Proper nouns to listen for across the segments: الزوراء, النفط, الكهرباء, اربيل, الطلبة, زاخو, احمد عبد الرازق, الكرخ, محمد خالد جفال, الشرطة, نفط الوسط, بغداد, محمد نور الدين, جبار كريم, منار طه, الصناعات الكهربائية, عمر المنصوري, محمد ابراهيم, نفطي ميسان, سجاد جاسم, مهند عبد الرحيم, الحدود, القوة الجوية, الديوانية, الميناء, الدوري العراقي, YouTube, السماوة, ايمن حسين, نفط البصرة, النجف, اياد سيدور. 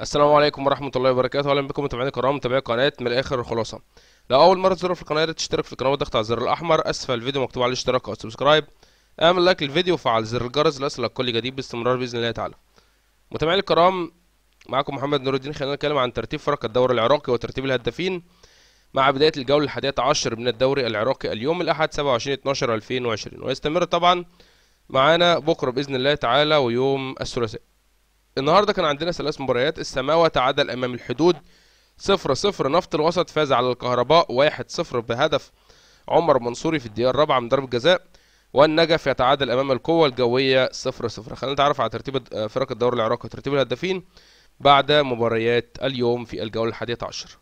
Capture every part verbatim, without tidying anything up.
السلام عليكم ورحمه الله وبركاته، اهلا بكم متابعينا الكرام متابعي قناه من الاخر الخلاصه. لو اول مره تزور في القناه تشترك في القناه وتضغط على الزر الاحمر اسفل الفيديو مكتوب عليه الاشتراك او سبسكرايب، اعمل لايك للفيديو وفعل زر الجرس ليصلك كل جديد باستمرار باذن الله تعالى. متابعينا الكرام، معكم محمد نور الدين. خلينا نتكلم عن ترتيب فرق الدوري العراقي وترتيب الهدافين مع بدايه الجوله الحادية عشر من الدوري العراقي اليوم الاحد سبعة وعشرين اثناشر ألفين وعشرين، ويستمر طبعا معانا بكره باذن الله تعالى ويوم الثلاثاء. النهارده كان عندنا ثلاث مباريات. السماوة تعادل امام الحدود صفر صفر، نفط الوسط فاز على الكهرباء واحد صفر بهدف عمر المنصوري في الدقيقة الرابعة من ضربة جزاء، والنجف يتعادل امام القوة الجوية صفر صفر. خلينا نتعرف على ترتيب فرق الدوري العراقي وترتيب الهدافين بعد مباريات اليوم في الجولة الحادية عشر.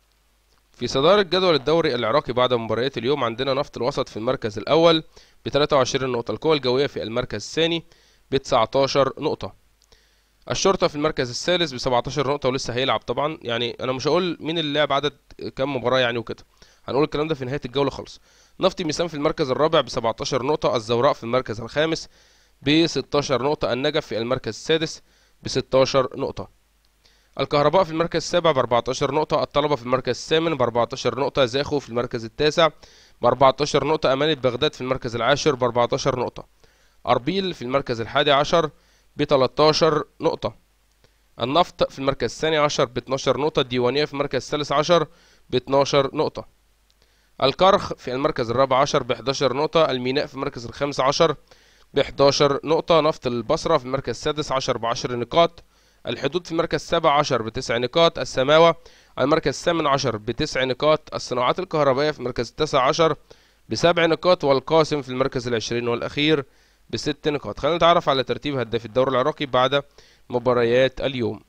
في صدارة جدول الدوري العراقي بعد مباريات اليوم عندنا نفط الوسط في المركز الأول ب ثلاثة وعشرين نقطة، القوة الجوية في المركز الثاني ب تسعتاشر نقطة، الشرطة في المركز الثالث ب سبعتاشر نقطة ولسه هيلعب طبعا. يعني أنا مش هقول مين اللي لعب عدد كام مباراة يعني وكده، هنقول الكلام ده في نهاية الجولة خالص. نفطي ميسان في المركز الرابع ب سبعتاشر نقطة، الزوراء في المركز الخامس ب ستاشر نقطة، النجف في المركز السادس ب ستاشر نقطة، الكهرباء في المركز السابع ب أربعتاشر نقطة، الطلبة في المركز الثامن ب أربعتاشر نقطة، زاخو في المركز التاسع ب أربعتاشر نقطة، أمانة بغداد في المركز العاشر ب أربعتاشر نقطة، اربيل في المركز الحادي عشر ب تلتاشر نقطة، النفط في المركز الثاني عشر ب اتناشر نقطة، الديوانية في المركز الثالث عشر ب اتناشر نقطة، الكرخ في المركز الرابع عشر ب حداشر نقطة، الميناء في المركز الخامس عشر ب حداشر نقطة، نفط البصرة في المركز السادس عشر ب عشر نقاط، الحدود في المركز السابع عشر ب تسع نقاط، السماوة على المركز الثامن عشر ب تسع نقاط، الصناعات الكهربائية في المركز التاسع عشر ب سبع نقاط، والقاسم في المركز العشرين والأخير بست نقاط. خلينا نتعرف على ترتيب هدافي الدوري العراقي بعد مباريات اليوم.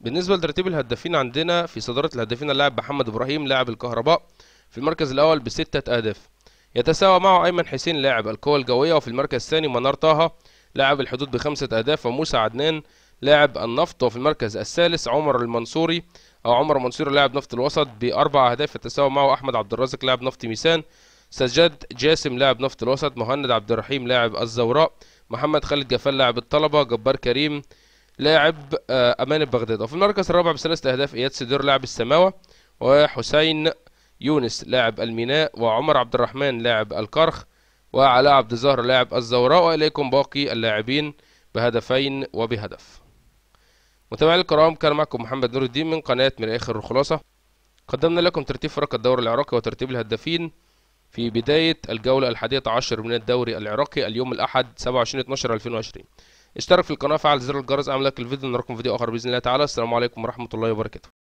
بالنسبة لترتيب الهدافين عندنا في صدارة الهدافين اللاعب محمد ابراهيم لاعب الكهرباء في المركز الأول بستة أهداف، يتساوى معه ايمن حسين لاعب القوة الجوية، وفي المركز الثاني منار طه لاعب الحدود بخمسة أهداف، وموسى عدنان لاعب النفط، وفي المركز الثالث عمر المنصوري أو عمر منصوري لاعب نفط الوسط بأربع أهداف، يتساوى معه احمد عبد الرازق لاعب نفطي ميسان، سجاد جاسم لاعب نفط الوسط، مهند عبد الرحيم لاعب الزوراء، محمد خالد جفال لاعب الطلبة، جبار كريم لاعب امانة بغداد، وفي المركز الرابع بثلاث اهداف اياد سيدور لاعب السماوة، وحسين يونس لاعب الميناء، وعمر عبد الرحمن لاعب الكرخ، وعلاء عبد الزهر لاعب الزوراء، واليكم باقي اللاعبين بهدفين وبهدف. متابعينا الكرام، كان معكم محمد نور الدين من قناة من الاخر الخلاصة، قدمنا لكم ترتيب فرق الدوري العراقي وترتيب الهدافين في بداية الجولة الحادية عشر من الدوري العراقي اليوم الأحد سبعة وعشرين اثناشر ألفين وعشرين. اشترك في القناة، فعل زر الجرس، اعمل لك الفيديو، نراكم فيديو آخر بإذن الله تعالى. السلام عليكم ورحمة الله وبركاته.